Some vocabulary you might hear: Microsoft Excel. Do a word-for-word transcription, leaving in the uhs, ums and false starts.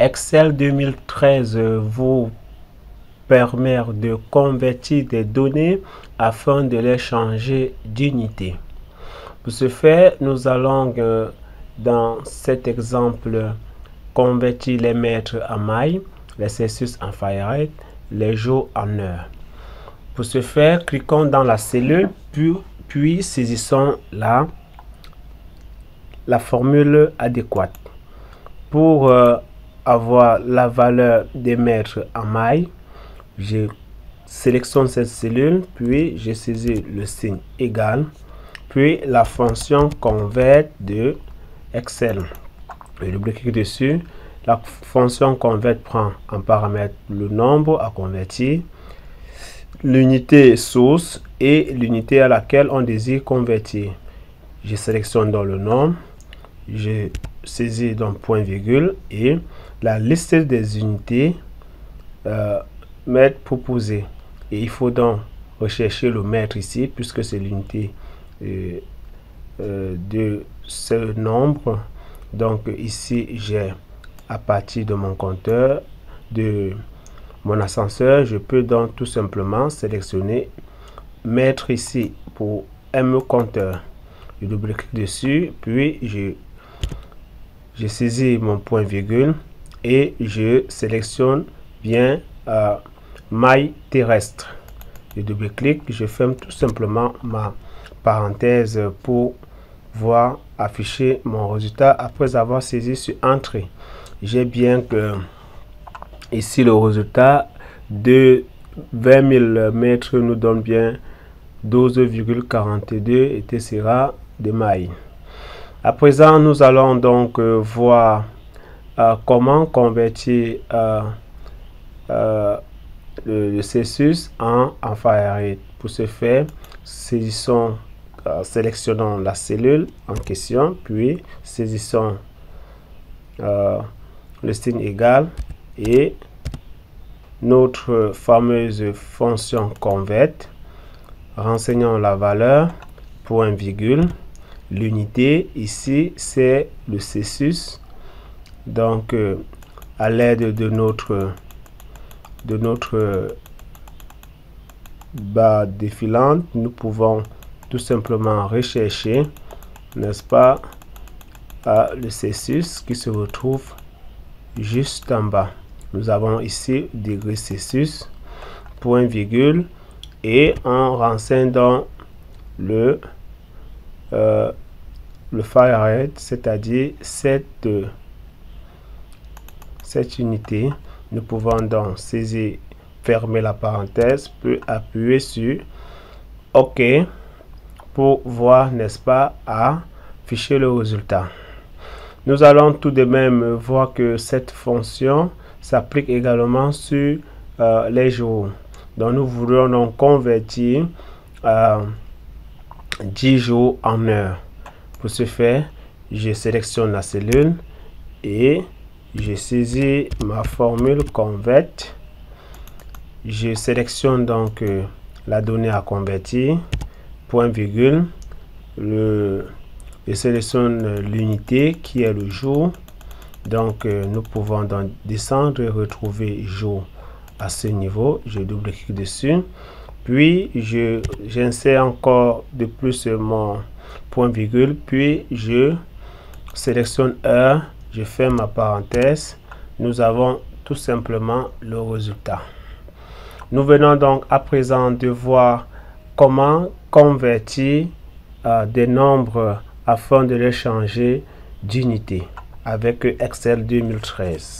Excel deux mille treize vous permet de convertir des données afin de les changer d'unité. Pour ce faire, nous allons euh, dans cet exemple convertir les mètres en mailles, les Celsius en Fahrenheit, les jours en heures. Pour ce faire, cliquons dans la cellule puis, puis saisissons la, la formule adéquate. Pour euh, avoir la valeur des mètres en mailles, je sélectionne cette cellule puis je saisis le signe égal puis la fonction convert de Excel. Je double-clique dessus. La fonction convert prend en paramètre le nombre à convertir, l'unité source et l'unité à laquelle on désire convertir. Je sélectionne dans le nombre, je saisis dans point virgule et la liste des unités euh, mètre proposée. Et il faut donc rechercher le mètre ici puisque c'est l'unité euh, euh, de ce nombre. Donc ici j'ai à partir de mon compteur, de mon ascenseur, je peux donc tout simplement sélectionner mettre ici pour M compteur. Je double-clique dessus, puis je, je saisis mon point virgule et je sélectionne bien euh, maille terrestre. Je double-clique, je ferme tout simplement ma parenthèse pour voir afficher mon résultat après avoir saisi sur entrée. J'ai bien que ici le résultat de vingt mille mètres nous donne bien douze virgule quarante-deux et cetera de mailles. À présent, nous allons donc euh, voir euh, comment convertir euh, euh, le, le Celsius en, en Fahrenheit. Pour ce faire, saisissons, euh, sélectionnons la cellule en question, puis saisissons euh, le signe égal et notre fameuse fonction convert. Renseignons la valeur, point virgule, l'unité ici c'est le Celsius. Donc euh, à l'aide de notre de notre barre défilante, nous pouvons tout simplement rechercher, n'est-ce pas, à le Celsius qui se retrouve juste en bas. Nous avons ici degré Celsius, point virgule, et on renseigne dans le euh, le Fahrenheit, c'est-à-dire cette cette unité. Nous pouvons donc saisir, fermer la parenthèse, puis appuyer sur OK pour voir, n'est-ce pas, afficher le résultat. Nous allons tout de même voir que cette fonction s'applique également sur euh, les jours. Donc nous voulons donc convertir euh, dix jours en heures. Pour ce faire, je sélectionne la cellule et je saisis ma formule convert. Je sélectionne donc euh, la donnée à convertir, point virgule, le je sélectionne l'unité qui est le jour. Donc euh, nous pouvons donc descendre et retrouver jour à ce niveau. Je double clique dessus, puis je j'insère encore de plus mon point virgule, puis je sélectionne heure, je ferme ma parenthèse. Nous avons tout simplement le résultat. Nous venons donc à présent de voir comment convertir euh, des nombres afin de les changer d'unité avec Excel deux mille treize.